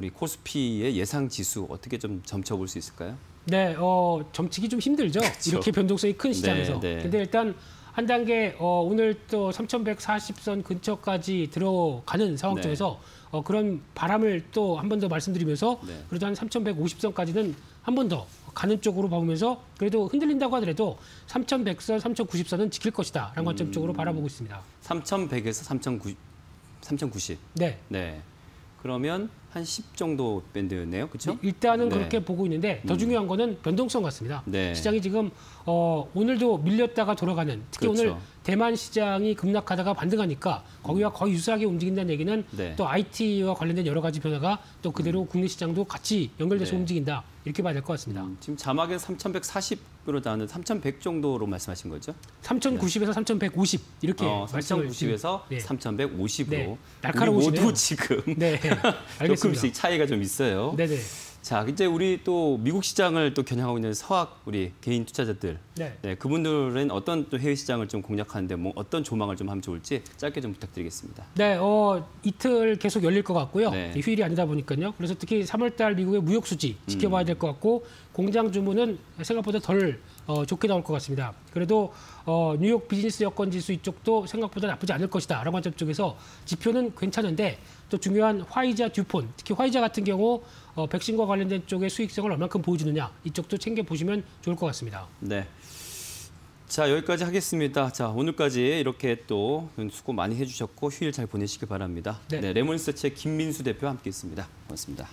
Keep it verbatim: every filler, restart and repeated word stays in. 우리 코스피의 예상 지수 어떻게 좀 점쳐볼 수 있을까요? 네, 어, 점치기 좀 힘들죠. 그쵸. 이렇게 변동성이 큰 시장에서. 네, 네. 근데 일단 한 단계 어, 오늘 또 삼천백사십 선 근처까지 들어가는 상황 네. 중에서 어, 그런 바람을 또 한 번 더 말씀드리면서 네. 그래도 한 삼천백오십 선까지는 한 번 더 가는 쪽으로 봐보면서 그래도 흔들린다고 하더라도 삼천백 선, 삼천구십 선은 지킬 것이다 라는 음, 관점 쪽으로 바라보고 있습니다. 삼천백에서 삼천구십. 네. 네. 그러면 한 십 정도 밴드였네요. 그렇죠? 일단은 네. 그렇게 보고 있는데 더 중요한 거는 변동성 같습니다. 네. 시장이 지금 어, 오늘도 밀렸다가 돌아가는, 특히 그렇죠. 오늘 대만 시장이 급락하다가 반등하니까 거기와 거의 유사하게 움직인다는 얘기는 네. 또 아이티와 관련된 여러 가지 변화가 또 그대로 국내 시장도 같이 연결돼서 네. 움직인다. 이렇게 봐야 될 것 같습니다. 음, 지금 자막에 삼천백사십으로 나오는 삼천백 정도로 말씀하신 거죠? 삼천구십에서 네. 삼천백오십 이렇게 어, 삼천구십에서 네. 삼천백오십으로 네. 날카로우시네요. 모두 지금 네. 조금씩 차이가 좀 있어요. 네네. 자, 이제 우리 또 미국 시장을 또 겨냥하고 있는 서학 우리 개인 투자자들, 네, 네 그분들은 어떤 또 해외 시장을 좀 공략하는데 뭐 어떤 조망을 좀 하면 좋을지 짧게 좀 부탁드리겠습니다. 네, 어, 이틀 계속 열릴 것 같고요. 네. 휴일이 아니다 보니까요. 그래서 특히 삼월 달 미국의 무역 수지 지켜봐야 될 것 같고 공장 주문은 생각보다 덜 어, 좋게 나올 것 같습니다. 그래도 어, 뉴욕 비즈니스 여건 지수 이쪽도 생각보다 나쁘지 않을 것이다 라는 관점 쪽에서 지표는 괜찮은데 또 중요한 화이자, 듀폰, 특히 화이자 같은 경우 어, 백신과 관련된 쪽의 수익성을 얼마큼 보여주느냐 이쪽도 챙겨보시면 좋을 것 같습니다. 네, 자 여기까지 하겠습니다. 자 오늘까지 이렇게 또 수고 많이 해주셨고 휴일 잘 보내시길 바랍니다. 네, 네 레몬리서치의 김민수 대표와 함께했습니다. 고맙습니다.